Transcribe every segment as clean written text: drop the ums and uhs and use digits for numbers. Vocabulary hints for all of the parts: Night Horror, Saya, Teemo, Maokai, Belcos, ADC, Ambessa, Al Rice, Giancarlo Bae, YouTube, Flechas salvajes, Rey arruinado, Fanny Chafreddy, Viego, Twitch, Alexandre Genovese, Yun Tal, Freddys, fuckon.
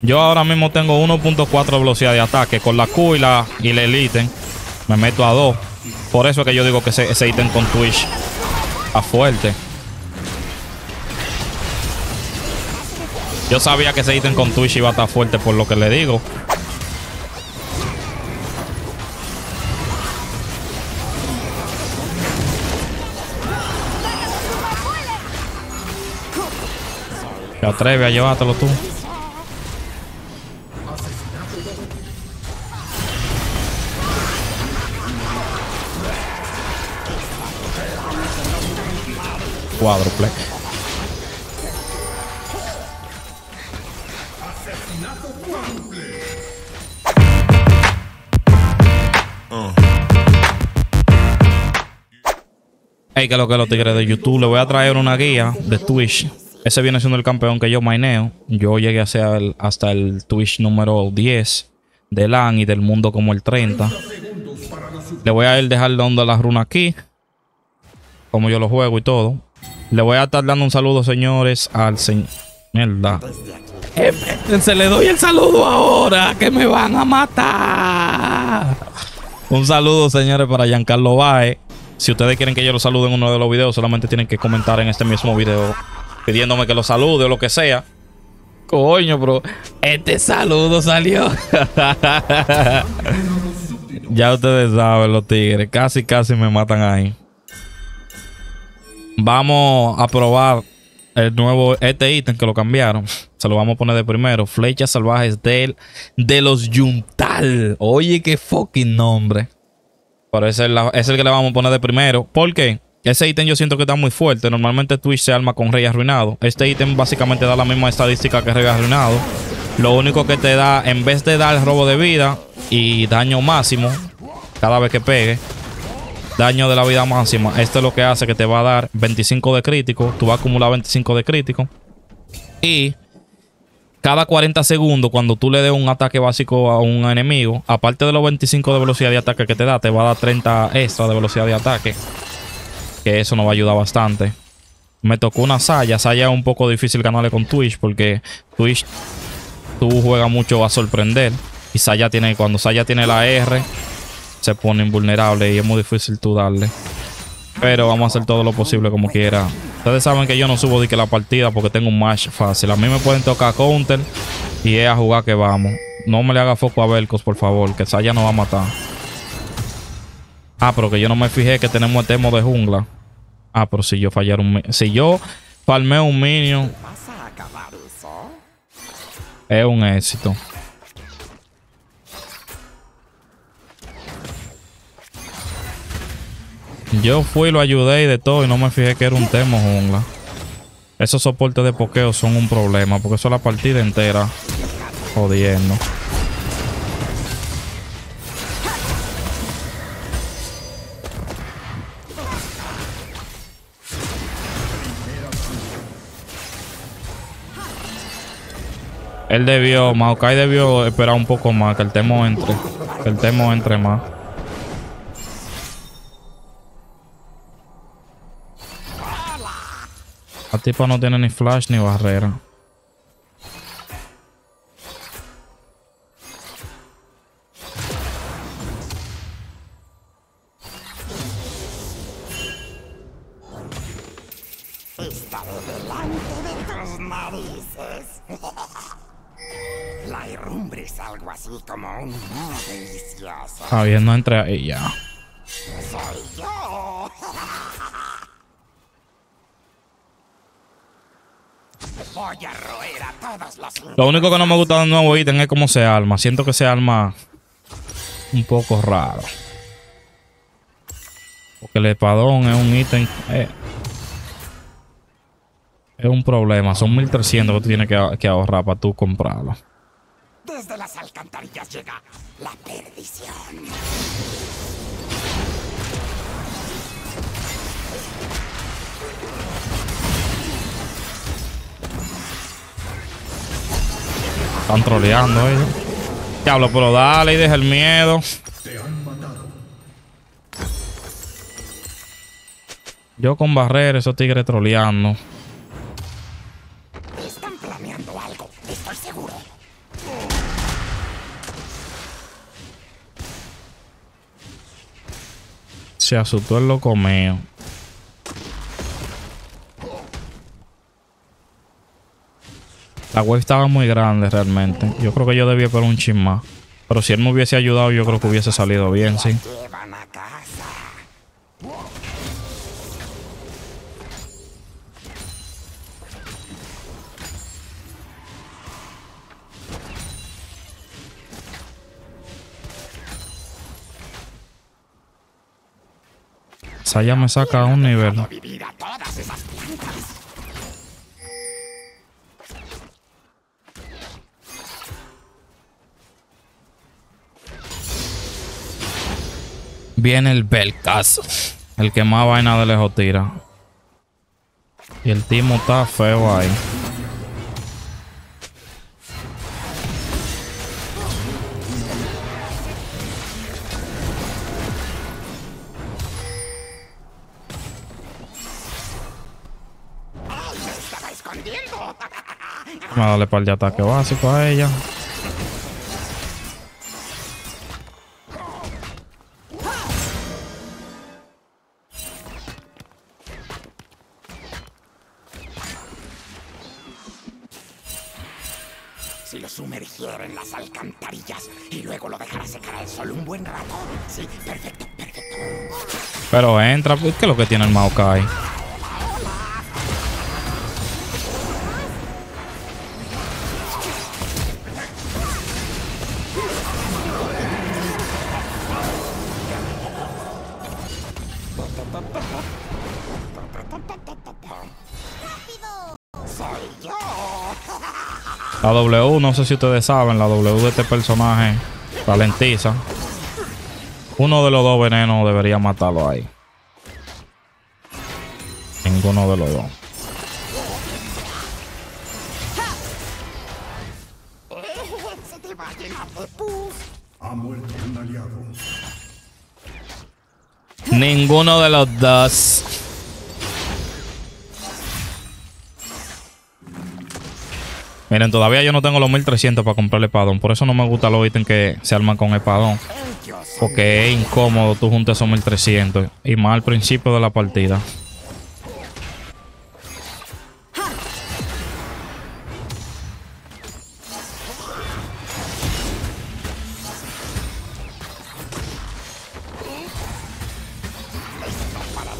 Yo ahora mismo tengo 1.4 velocidad de ataque. Con la Q y el ítem me meto a 2. Por eso es que yo digo que ese ítem con Twitch está fuerte. Yo sabía que ese ítem con Twitch iba a estar fuerte por lo que le digo. Te atreves a llevártelo tú. Cuádruple. Hey, que lo que los tigres de YouTube. Le voy a traer una guía de Twitch. Ese viene siendo el campeón que yo maineo. Yo llegué hasta el Twitch número 10 de LAN y del mundo como el 30. Le voy a ir dejando donde las runas aquí, como yo lo juego y todo. Le voy a estar dando un saludo, señores, al señor... Mierda. Se le doy el saludo ahora, que me van a matar. Un saludo, señores, para Giancarlo Bae. Si ustedes quieren que yo lo salude en uno de los videos, solamente tienen que comentar en este mismo video pidiéndome que lo salude o lo que sea. Coño, bro. Este saludo salió. Ya ustedes saben, los tigres. Casi, casi me matan ahí. Vamos a probar el nuevo, este ítem que lo cambiaron. Se lo vamos a poner de primero. Flechas salvajes de los Yun Tal. Oye, qué fucking nombre. Pero ese es el que le vamos a poner de primero. ¿Por qué? Ese ítem yo siento que está muy fuerte. Normalmente Twitch se arma con Rey Arruinado. Este ítem básicamente da la misma estadística que Rey Arruinado. Lo único que te da, en vez de dar robo de vida y daño máximo cada vez que pegue, daño de la vida máxima. Esto es lo que hace que te va a dar 25 de crítico. Tú vas a acumular 25 de crítico. Y cada 40 segundos, cuando tú le des un ataque básico a un enemigo, aparte de los 25 de velocidad de ataque que te da, te va a dar 30 extra de velocidad de ataque. Que eso nos va a ayudar bastante. Me tocó una Saya. Saya es un poco difícil ganarle con Twitch, porque Twitch tú juegas mucho a sorprender. Y Saya tiene, cuando Saya tiene la R, se pone invulnerable y es muy difícil tú darle. Pero vamos a hacer todo lo posible como quiera. Ustedes saben que yo no subo de que la partida porque tengo un match fácil. A mí me pueden tocar counter y es a jugar que vamos. No me le haga foco a Belcos, por favor, que Saya nos va a matar. Ah, pero que yo no me fijé que tenemos el Teemo de jungla. Ah, pero si yo fallara un... Si yo palmeo un minion, es un éxito. Yo fui, lo ayudé y de todo, y no me fijé que era un Teemo jungla. Esos soportes de pokeo son un problema, porque eso es la partida entera jodiendo. Él debió, Maokai debió esperar un poco más, que el Teemo entre. Que el Teemo entre más. La tipa no tiene ni flash ni barrera. Estaré delante de tus narices. La herrumbre es algo así como un modo delicioso. Ah, bien, no entra ahí ya. Soy yo. Voy a roer a todos los... Lo único que no me gusta del nuevo ítem es cómo se arma. Siento que se arma un poco raro. Porque el espadón es un ítem... Es un problema. Son 1300 que tú tienes que ahorrar para tú comprarlo. Desde las alcantarillas llega la perdición. Están troleando ellos. Diablo, pero dale y deja el miedo. Yo con barrera, esos tigres troleando. Están planeando algo, estoy seguro. Se asustó el loco mío. La wave estaba muy grande realmente. Yo creo que yo debía poner un chin más. Pero si él me hubiese ayudado, yo creo que hubiese salido bien, sí. Saya me saca a un nivel. Viene el Belcos, el que más vaina de lejos tira. Y el Teemo está feo ahí. Vamos a darle par de ataque básico a ella. Si lo sumergiera en las alcantarillas y luego lo dejara secar al sol un buen rato. Sí, perfecto, perfecto. Pero entra, ¿qué es lo que tiene el Maokai? La W, no sé si ustedes saben, la W de este personaje ralentiza. Uno de los dos venenos debería matarlo ahí. Ninguno de los dos. Ninguno de los dos. Miren, todavía yo no tengo los 1300 para comprar el espadón. Por eso no me gustan los ítems que se arman con espadón. Porque es incómodo tú juntas esos 1300. Y más al principio de la partida.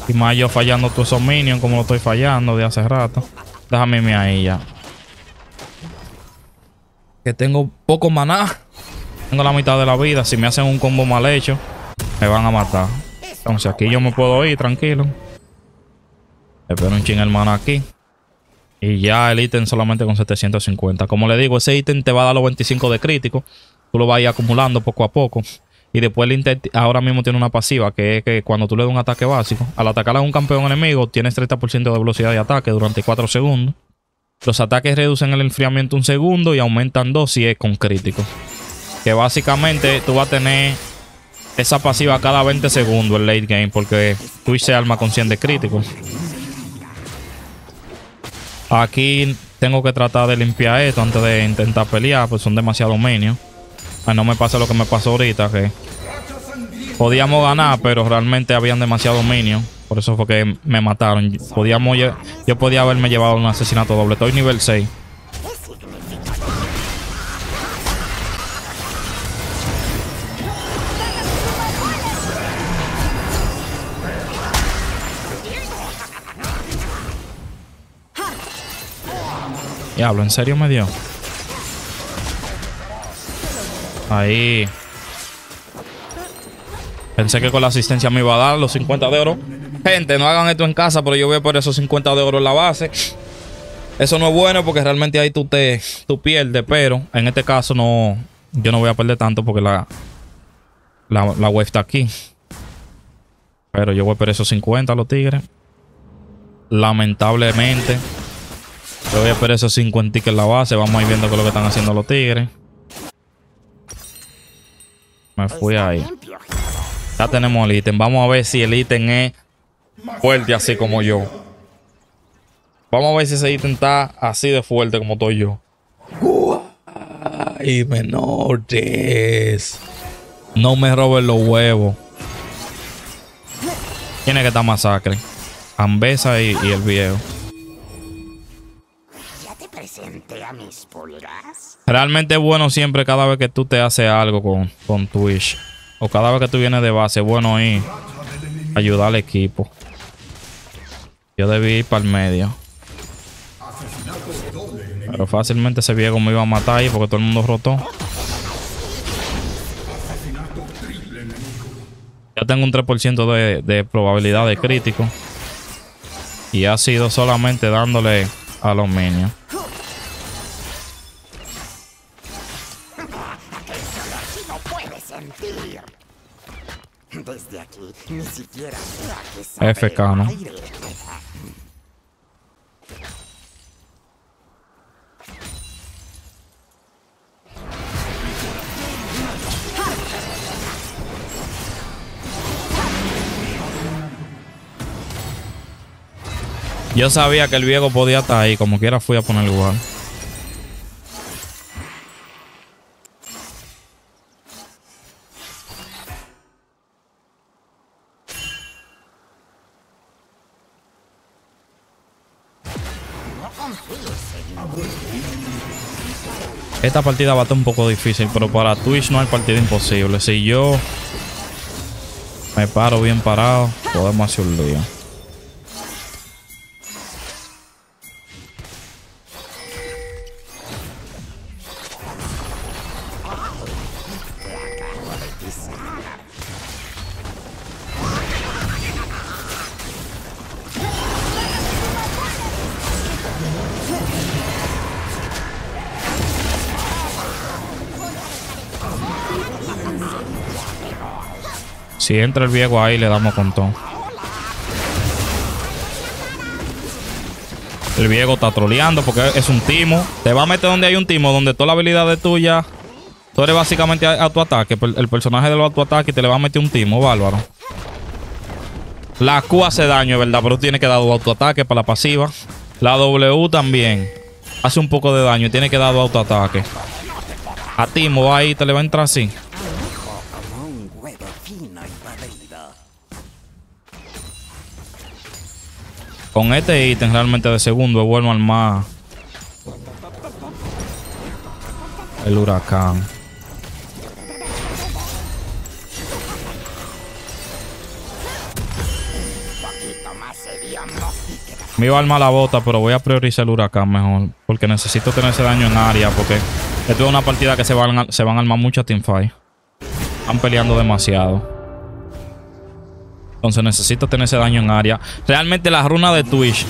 Y más yo fallando todos esos minions como lo estoy fallando de hace rato. Déjame irme ahí ya. Que tengo poco maná. Tengo la mitad de la vida. Si me hacen un combo mal hecho, me van a matar. Entonces aquí yo me puedo ir tranquilo. Espero un chin el maná aquí. Y ya el ítem solamente con 750. Como le digo, ese ítem te va a dar los 25 de crítico. Tú lo vas a ir acumulando poco a poco. Y después el ítem ahora mismo tiene una pasiva, que es que cuando tú le das un ataque básico, al atacar a un campeón enemigo, tienes 30% de velocidad de ataque durante 4 segundos. Los ataques reducen el enfriamiento un segundo y aumentan 2 si es con crítico. Que básicamente tú vas a tener esa pasiva cada 20 segundos en late game, porque Twitch se arma con 100 de crítico. Aquí tengo que tratar de limpiar esto antes de intentar pelear, pues son demasiados minions. No me pasa lo que me pasó ahorita, que podíamos ganar, pero realmente habían demasiados minions. Por eso fue que me mataron. Yo podía haberme llevado un asesinato doble. Estoy nivel 6. Diablo, ¿en serio me dio? Ahí. Pensé que con la asistencia me iba a dar los 50 de oro. Gente, no hagan esto en casa, pero yo voy a poner esos 50 de oro en la base. Eso no es bueno porque realmente ahí tú pierdes, pero en este caso no, yo no voy a perder tanto porque la web está aquí. Pero yo voy a perder esos 50 los tigres. Lamentablemente. Yo voy a perder esos 50 en la base. Vamos a ir viendo qué es lo que están haciendo los tigres. Me fui ahí. Ya tenemos el ítem. Vamos a ver si el ítem es fuerte así como yo. Vamos a ver si ese ítem está así de fuerte como estoy yo. ¡Ay, menores! No me roben los huevos. Tiene que estar masacre. Ambessa y el Viego. ¿Ya te presenté a mis pulgas? Realmente es bueno siempre cada vez que tú te haces algo con Twitch. O cada vez que tú vienes de base, es bueno ir a ayudar al equipo. Yo debí ir para el medio. Pero fácilmente ese Viego me iba a matar ahí porque todo el mundo rotó. Ya tengo un 3% de probabilidad de crítico. Y ha sido solamente dándole a los minions. Desde aquí ni siquiera FK, ¿no? Yo sabía que el Viego podía estar ahí, como quiera fui a poner lugar. Esta partida va a estar un poco difícil, pero para Twitch no hay partida imposible. Si yo me paro bien parado, podemos hacer un lío. Si entra el Viego ahí, le damos con todo. El Viego está troleando porque es un Teemo. Te va a meter donde hay un Teemo, donde toda la habilidad de tuya. Tú eres básicamente a tu ataque. El personaje de los a tu ataque y te le va a meter un Teemo, bárbaro. La Q hace daño, ¿verdad? Pero tú tienes que dar dos autoataques para la pasiva. La W también hace un poco de daño y tienes que dar dos autoataques. A Teemo va ahí, te le va a entrar así. Con este ítem realmente de segundo es bueno armar el huracán. Me iba a armar la bota, pero voy a priorizar el huracán mejor. Porque necesito tener ese daño en área. Porque esto es una partida que se van a armar muchas teamfights. Están peleando demasiado. Entonces necesito tener ese daño en área. Realmente la runa de Twitch,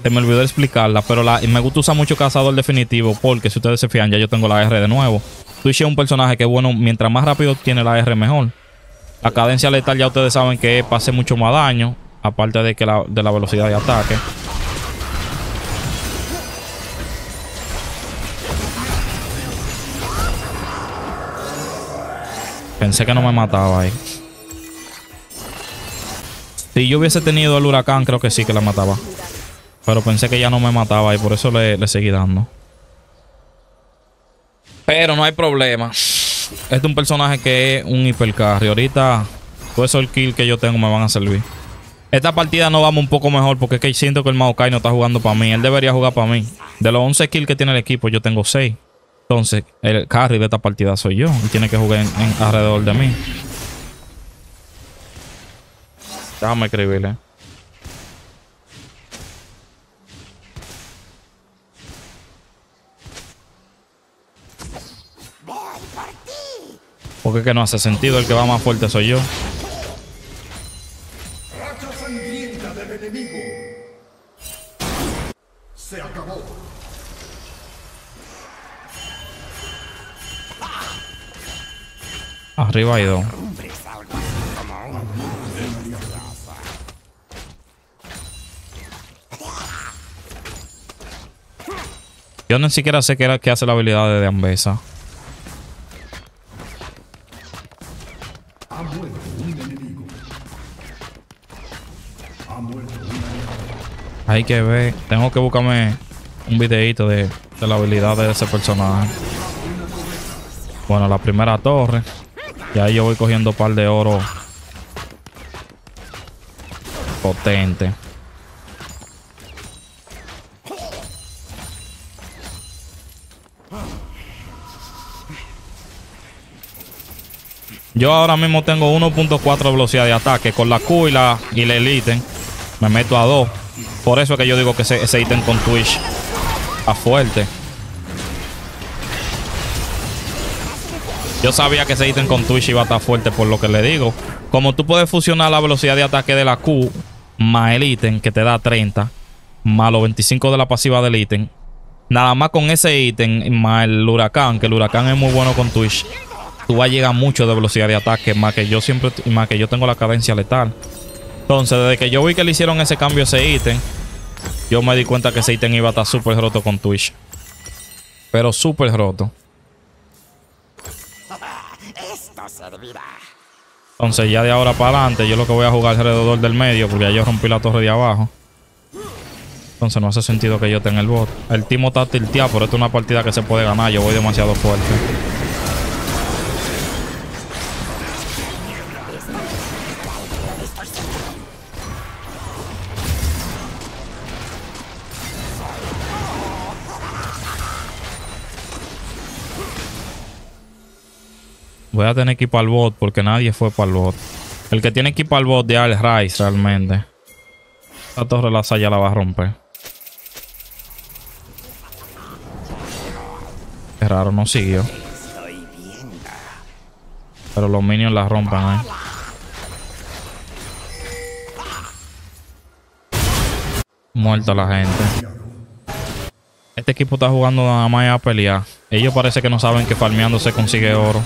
se me olvidó explicarla, pero me gusta usar mucho cazador definitivo porque si ustedes se fijan, ya yo tengo la R de nuevo. Twitch es un personaje que, bueno, mientras más rápido tiene la R, mejor. La cadencia letal ya ustedes saben que hace mucho más daño, aparte de que de la velocidad de ataque. Pensé que no me mataba ahí. Si yo hubiese tenido el huracán, creo que sí que la mataba. Pero pensé que ya no me mataba y por eso le seguí dando. Pero no hay problema. Este es un personaje que es un hipercarry. Ahorita, todo eso el kill que yo tengo me van a servir. Esta partida no vamos un poco mejor porque es que siento que el Maokai no está jugando para mí. Él debería jugar para mí. De los 11 kills que tiene el equipo, yo tengo 6. Entonces, el carry de esta partida soy yo. Y tiene que jugar alrededor de mí. Déjame escribirle. Porque es que no hace sentido. El que va más fuerte soy yo. Racha sangrienta del enemigo. Se acabó. Arriba hay dos. Yo ni siquiera sé qué hace la habilidad de Ambessa. Hay que ver. Tengo que buscarme un videito de la habilidad de ese personaje. Bueno, la primera torre. Y ahí yo voy cogiendo un par de oro. potente. Yo ahora mismo tengo 1.4 velocidad de ataque. Con la Q y el ítem me meto a 2. Por eso es que yo digo que ese ítem con Twitch está fuerte. Yo sabía que ese ítem con Twitch iba a estar fuerte, por lo que le digo. Como tú puedes fusionar la velocidad de ataque de la Q más el ítem que te da 30, más los 25 de la pasiva del ítem, nada más con ese ítem más el huracán, que el huracán es muy bueno con Twitch, tú vas a llegar mucho de velocidad de ataque, más que yo tengo la cadencia letal. Entonces, desde que yo vi que le hicieron ese cambio a ese ítem, yo me di cuenta que ese ítem iba a estar súper roto con Twitch. Pero súper roto. Esto servirá. Entonces, ya de ahora para adelante, yo lo que voy a jugar alrededor del medio, porque ya yo rompí la torre de abajo. Entonces, no hace sentido que yo tenga el bot. El Teemo está tilteado, pero esta es una partida que se puede ganar. Yo voy demasiado fuerte. Voy a tener que ir para el bot porque nadie fue para el bot. El que tiene que ir para el bot de Al Rice realmente. Esta torre la Saya la va a romper. Es raro, no siguió. Pero los minions la rompan, ¿eh? Muerta la gente. Este equipo está jugando nada más a pelear. Ellos parece que no saben que farmeando se consigue oro.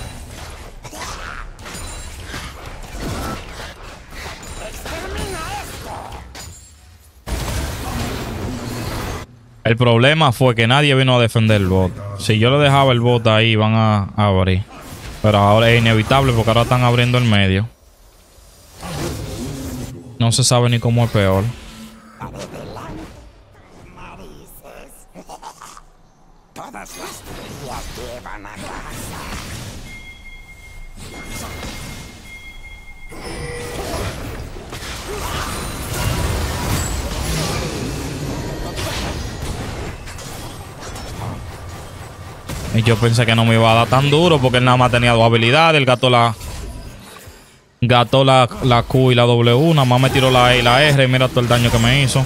El problema fue que nadie vino a defender el bot. Si yo le dejaba el bot ahí, iban a abrir. Pero ahora es inevitable porque ahora están abriendo el medio. No se sabe ni cómo es peor. Y yo pensé que no me iba a dar tan duro porque él nada más tenía dos habilidades. El gato la Q y la W. Nada más me tiró la E y la R. Y mira todo el daño que me hizo.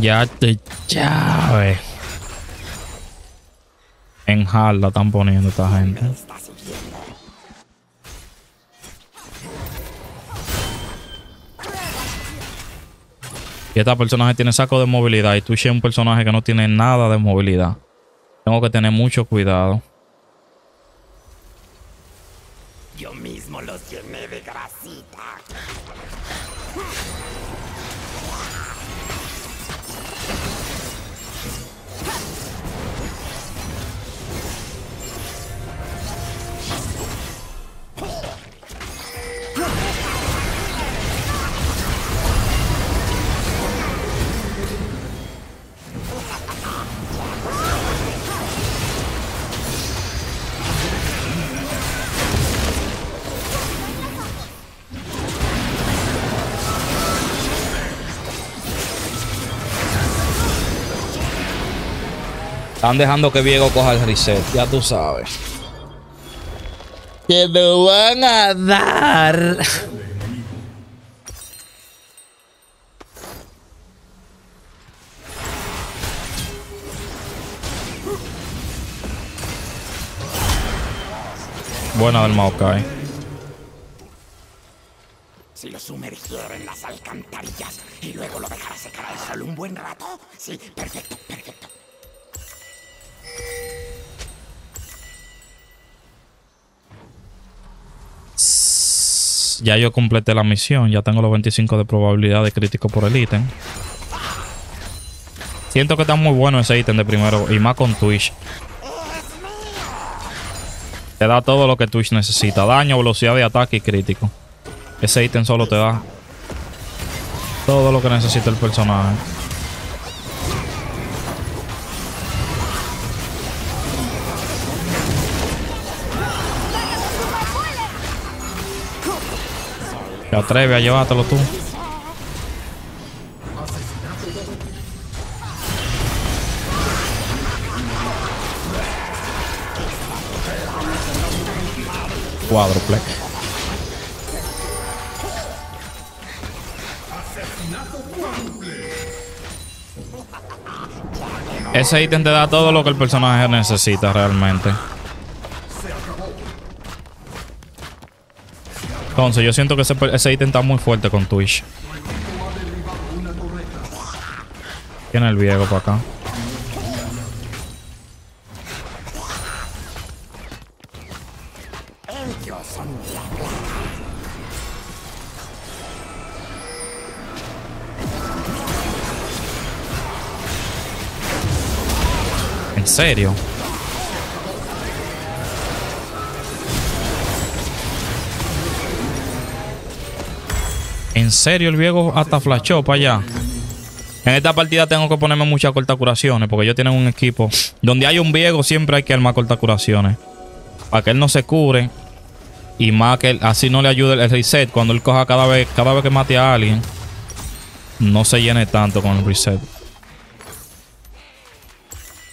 Ya te llave. En hard la están poniendo esta gente. Y este personaje tiene saco de movilidad. Y Twitch es un personaje que no tiene nada de movilidad. Tengo que tener mucho cuidado. Yo mismo los llené de grasita. Están dejando que Viego coja el reset, ya tú sabes. ¡Que lo van a dar! Buena del Maokai. Si lo sumergiera en las alcantarillas y luego lo dejara secar al sol un buen rato. Sí, perfecto, perfecto. Ya yo completé la misión. Ya tengo los 25 de probabilidad de crítico por el ítem. Siento que está muy bueno ese ítem de primero. Y más con Twitch. Te da todo lo que Twitch necesita. Daño, velocidad de ataque y crítico. Ese ítem solo te da todo lo que necesita el personaje. Te atreves a llevártelo tú. Cuádruple. Ese ítem te da todo lo que el personaje necesita realmente. Entonces, yo siento que ese ítem está muy fuerte con Twitch. Tiene el Viego para acá. ¿En serio? En serio, el Viego hasta flashó para allá. En esta partida tengo que ponerme muchas cortacuraciones. Porque ellos tienen un equipo. Donde hay un Viego siempre hay que armar cortacuraciones. Para que él no se cure. Y más que él, así no le ayude el reset. Cuando él coja cada vez que mate a alguien. No se llene tanto con el reset.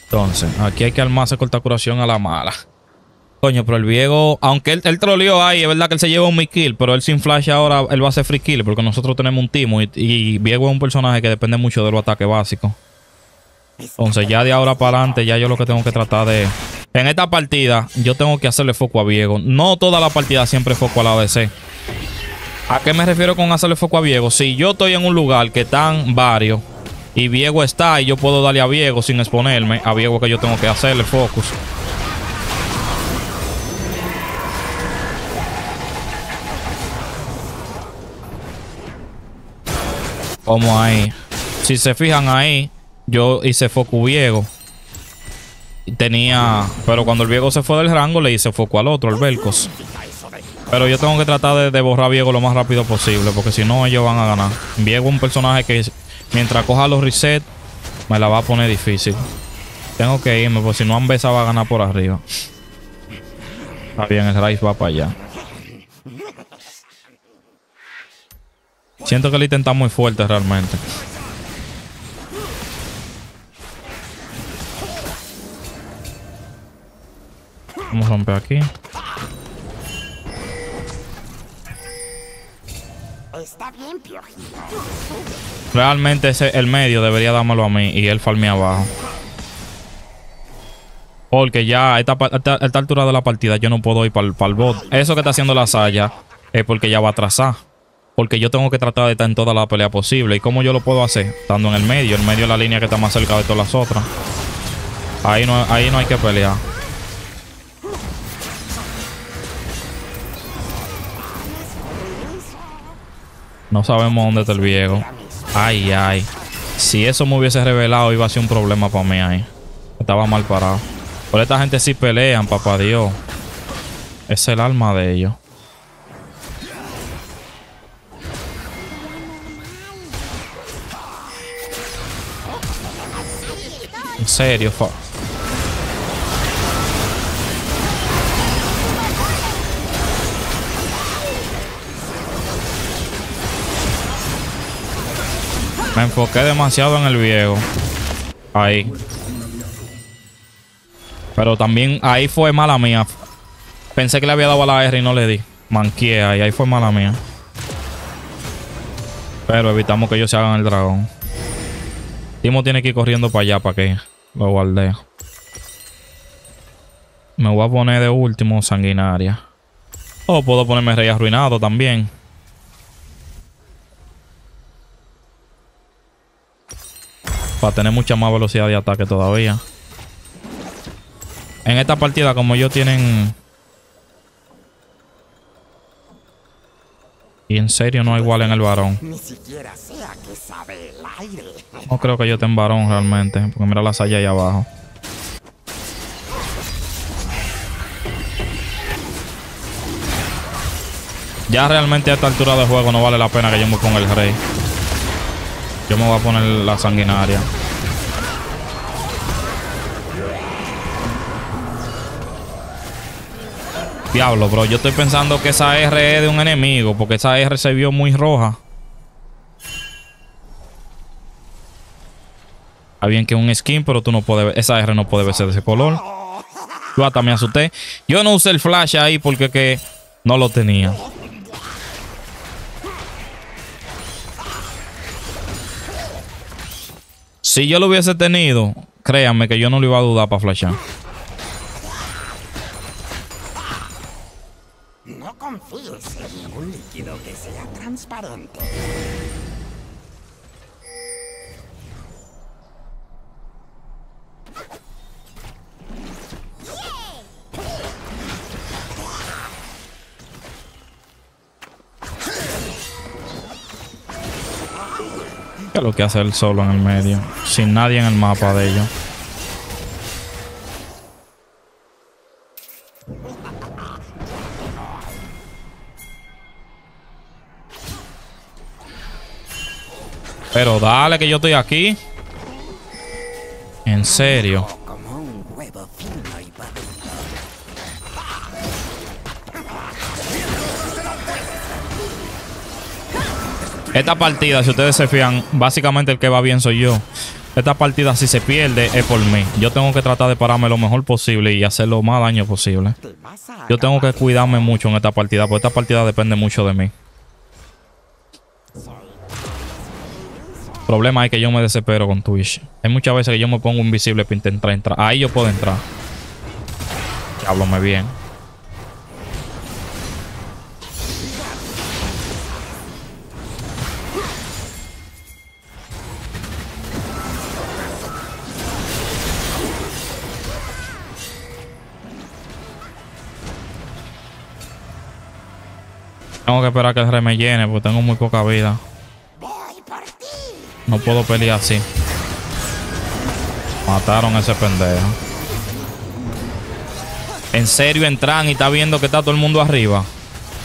Entonces, aquí hay que armarse cortacuración a la mala. Coño, pero el Viego, aunque él troleó ahí, es verdad que él se lleva un mid kill, pero él sin flash ahora, él va a hacer free kill, porque nosotros tenemos un Teemo y Viego es un personaje que depende mucho de los ataques básicos. Entonces ya de ahora para adelante, ya yo lo que tengo que tratar de... En esta partida, yo tengo que hacerle foco a Viego. No toda la partida siempre foco a la ADC. ¿A qué me refiero con hacerle foco a Viego? Si yo estoy en un lugar que están varios y Viego está y yo puedo darle a Viego sin exponerme, a Viego que yo tengo que hacerle focus. Como ahí. Si se fijan ahí, yo hice foco Viego. Tenía... Pero cuando el Viego se fue del rango, le hice foco al otro, al Belcos. Pero yo tengo que tratar de borrar a Viego lo más rápido posible, porque si no, ellos van a ganar. Viego es un personaje que mientras coja los resets, me la va a poner difícil. Tengo que irme, porque si no, Ambessa va a ganar por arriba. Está bien, el Rice va para allá. Siento que el ítem está muy fuerte realmente. Vamos a romper aquí. Realmente el medio debería dármelo a mí y él farmea abajo. Porque ya a esta altura de la partida yo no puedo ir para el bot. Eso que está haciendo la Saya es porque ya va a atrasar. Porque yo tengo que tratar de estar en toda la pelea posible. ¿Y cómo yo lo puedo hacer? Estando en el medio. El medio es la línea que está más cerca de todas las otras. Ahí no hay que pelear. No sabemos dónde está el Viego. Ay, ay. Si eso me hubiese revelado, iba a ser un problema para mí ahí. Estaba mal parado. Pero esta gente sí pelean, papá Dios. Es el alma de ellos. En serio, fuck. Me enfoqué demasiado en el Viego. Ahí. Pero también ahí fue mala mía. Pensé que le había dado a la R y no le di. Manqué ahí. Ahí fue mala mía. Pero evitamos que ellos se hagan el dragón. Teemo tiene que ir corriendo para allá para que lo guardé. Me voy a poner de último sanguinaria. O puedo ponerme Rey Arruinado también. Para tener mucha más velocidad de ataque todavía. En esta partida como ellos tienen... Y en serio no hay igual en el varón. Ni siquiera sé a qué sabe el aire. No creo que yo esté en varón realmente, porque mira la Saya ahí abajo. Ya realmente a esta altura de juego no vale la pena que yo me ponga el rey. Yo me voy a poner la sanguinaria. Diablo, bro. Yo estoy pensando que esa R es de un enemigo, porque esa R se vio muy roja. Está bien que es un skin, pero tú no puedes... Esa R no puede ser de ese color. Yo hasta me asusté. Yo no usé el flash ahí porque que no lo tenía. Si yo lo hubiese tenido, créanme que yo no lo iba a dudar para flashar. No confíes en ningún líquido que sea transparente. ¿Qué es lo que hace él solo en el medio? Sin nadie en el mapa de ellos. Pero dale que yo estoy aquí. En serio. Esta partida, si ustedes se fían, básicamente el que va bien soy yo. Esta partida, si se pierde, es por mí. Yo tengo que tratar de pararme lo mejor posible y hacer lo más daño posible. Yo tengo que cuidarme mucho en esta partida, porque esta partida depende mucho de mí. El problema es que yo me desespero con Twitch. Hay muchas veces que yo me pongo invisible para intentar entrar. Ahí yo puedo entrar. Háblame bien. Tengo que esperar que el rey me llene porque tengo muy poca vida. No puedo pelear así. Mataron a ese pendejo. En serio entran y está viendo que está todo el mundo arriba.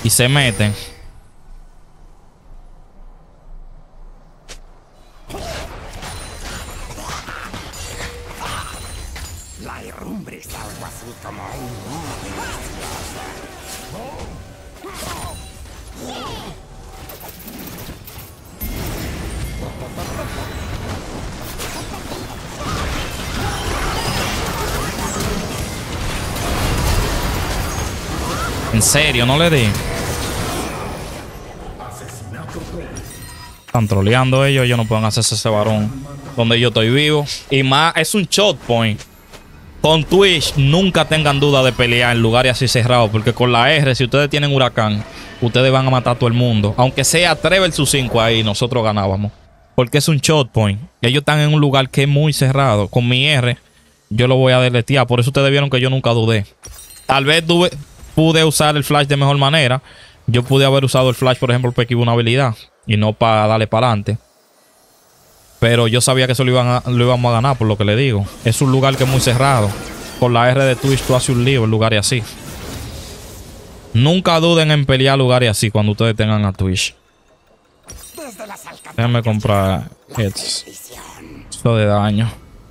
Y se meten. La herrumbre es algo así como un... En serio, no le di. Están troleando ellos. Ellos no pueden hacerse ese varón donde yo estoy vivo. Y más, es un shot point. Con Twitch nunca tengan duda de pelear en lugares así cerrados. Porque con la R, si ustedes tienen huracán, ustedes van a matar a todo el mundo. Aunque sea 3-5 ahí, nosotros ganábamos. Porque es un shot point. Ellos están en un lugar que es muy cerrado. Con mi R, yo lo voy a deletear. Por eso ustedes vieron que yo nunca dudé. Tal vez pude usar el flash de mejor manera. Yo pude haber usado el flash, por ejemplo, para equivocar una habilidad. Y no para darle para adelante. Pero yo sabía que eso lo íbamos a ganar, por lo que le digo. Es un lugar que es muy cerrado. Con la R de Twitch tú haces un lío en lugares así. Nunca duden en pelear lugares así cuando ustedes tengan a Twitch. Déjame comprar esto de daño.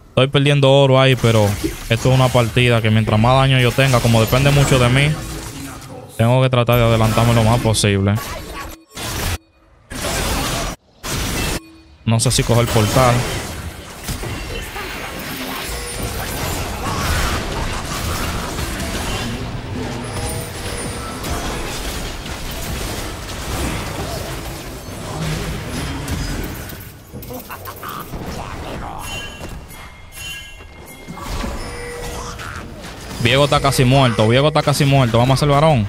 Estoy perdiendo oro ahí, pero esto es una partida que mientras más daño yo tenga, como depende mucho de mí, tengo que tratar de adelantarme lo más posible. No sé si coger el portal. Viego está casi muerto. Viego está casi muerto. Vamos a hacer el varón.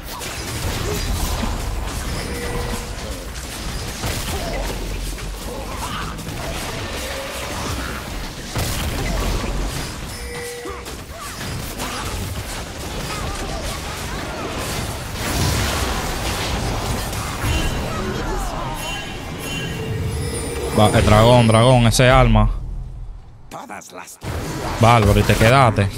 Dragón, ese arma. Bárbaro, y te quedaste.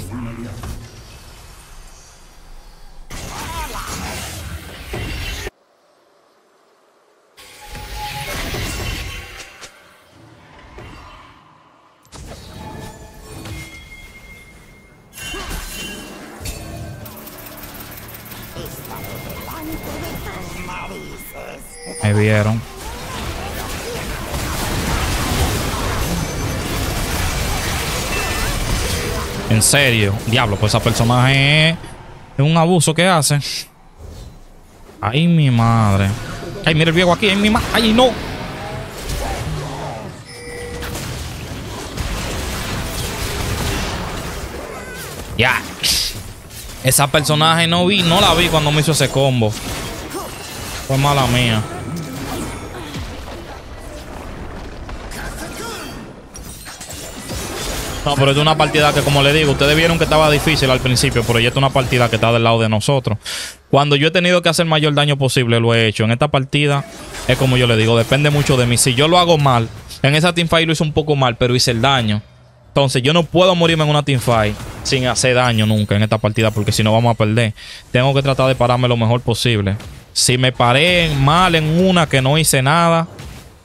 Me vieron. En serio, diablo, pues esa personaje es un abuso que hace. Ay, mi madre. Ay, mira el Viego aquí, ay, mi madre. Ay, no. Ya. Esa personaje no la vi cuando me hizo ese combo. Fue mala mía. No, pero es una partida que, como le digo, ustedes vieron que estaba difícil al principio, pero ya es una partida que está del lado de nosotros. Cuando yo he tenido que hacer mayor daño posible, lo he hecho. En esta partida, es como yo le digo, depende mucho de mí. Si yo lo hago mal, en esa teamfight lo hice un poco mal, pero hice el daño. Entonces, yo no puedo morirme en una teamfight sin hacer daño nunca en esta partida, porque si no vamos a perder. Tengo que tratar de pararme lo mejor posible. Si me paré mal en una que no hice nada,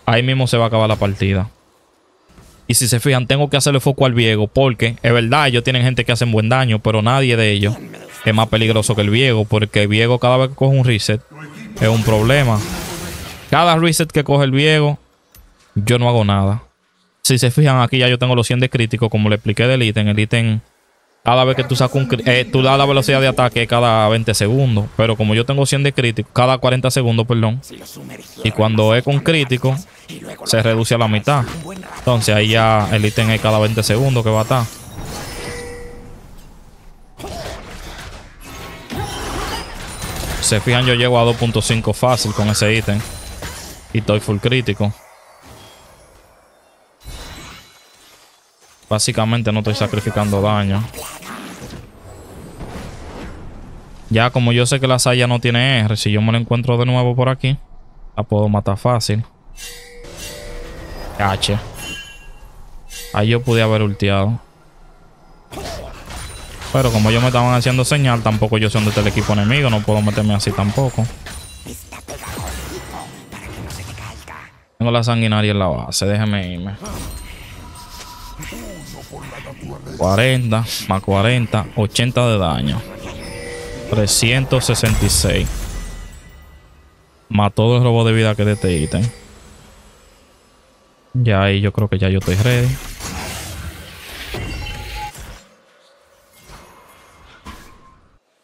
ahí mismo se va a acabar la partida. Y si se fijan, tengo que hacerle foco al Viego, porque es verdad, ellos tienen gente que hacen buen daño, pero nadie de ellos es más peligroso que el Viego, porque el Viego cada vez que coge un reset es un problema. Cada reset que coge el Viego, yo no hago nada. Si se fijan, aquí ya yo tengo los 100 de crítico, como le expliqué del ítem. El ítem, cada vez que tú sacas un tú das la velocidad de ataque cada 20 segundos, pero como yo tengo 100 de crítico, cada 40 segundos, perdón, y cuando es con crítico, se reduce a la mitad. Entonces ahí ya el ítem es cada 20 segundos que va a estar. Se fijan, yo llego a 2.5 fácil con ese ítem. Y estoy full crítico. Básicamente no estoy sacrificando daño. Ya como yo sé que la Saya no tiene R, si yo me la encuentro de nuevo por aquí, la puedo matar fácil. H. Ahí yo pude haber ulteado. Pero como ellos me estaban haciendo señal, tampoco yo sé dónde está el equipo enemigo. No puedo meterme así tampoco. Tengo la sanguinaria en la base. Déjeme irme. 40 más 40, 80 de daño. 366. Más todo el robo de vida que de este ítem. Ya ahí yo creo que ya yo estoy ready.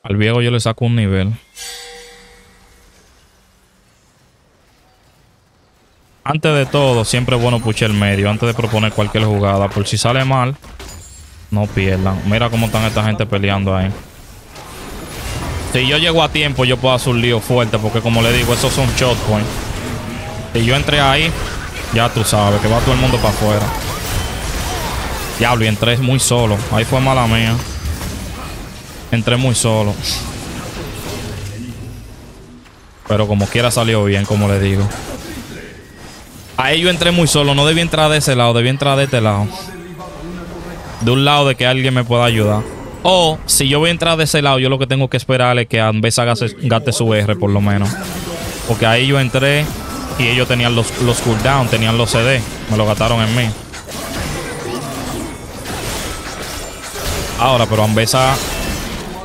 Al Viego yo le saco un nivel. Antes de todo, siempre es bueno puchar el medio antes de proponer cualquier jugada. Por si sale mal, no pierdan. Mira cómo están esta gente peleando ahí. Si yo llego a tiempo, yo puedo hacer un lío fuerte, porque como le digo, esos son shot points. Si yo entré ahí, ya tú sabes que va todo el mundo para afuera. Diablo, y entré muy solo. Ahí fue mala mía. Entré muy solo. Pero como quiera salió bien, como le digo. Ahí yo entré muy solo. No debí entrar de ese lado. Debí entrar de este lado. De un lado de que alguien me pueda ayudar. O si yo voy a entrar de ese lado, yo lo que tengo que esperar es que Ambessa gaste su R por lo menos. Porque ahí yo entré y ellos tenían los cooldowns, tenían los CD. Me lo gastaron en mí. Ahora, pero Ambessa,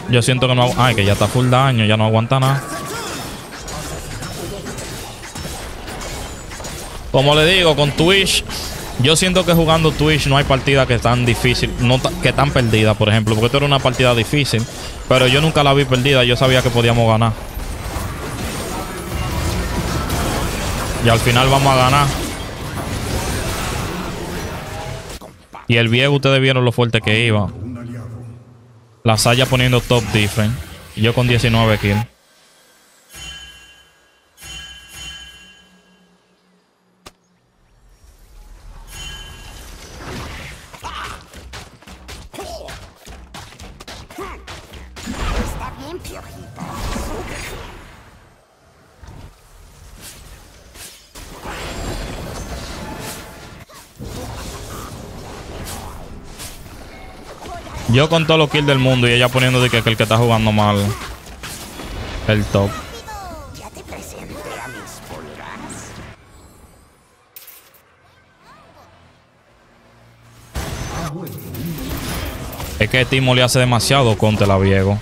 yo siento que no... Ay, que ya está full daño. Ya no aguanta nada. Como le digo, con Twitch, yo siento que jugando Twitch no hay partidas que están difíciles, que están perdidas, por ejemplo. Porque esto era una partida difícil, pero yo nunca la vi perdida. Yo sabía que podíamos ganar. Y al final vamos a ganar. Y el Viego, ustedes vieron lo fuerte que iba. La Saya poniendo top different. Y yo con 19 kills. Yo con todos los kills del mundo y ella poniendo de que el que está jugando mal. El top. Es que Teemo le hace demasiado contra la Viego.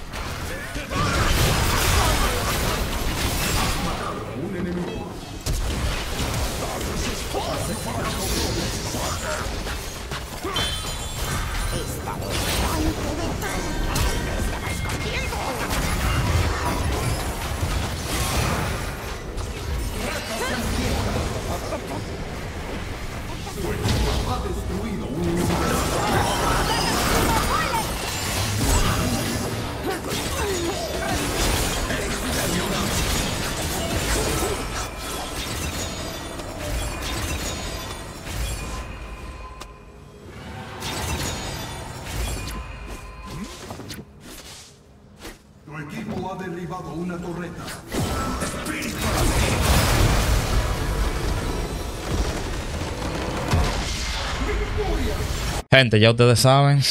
Gente, ya ustedes saben,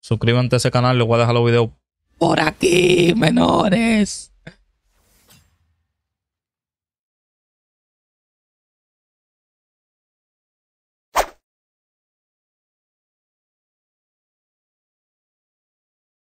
suscríbanse a ese canal, les voy a dejar los videos por aquí, menores.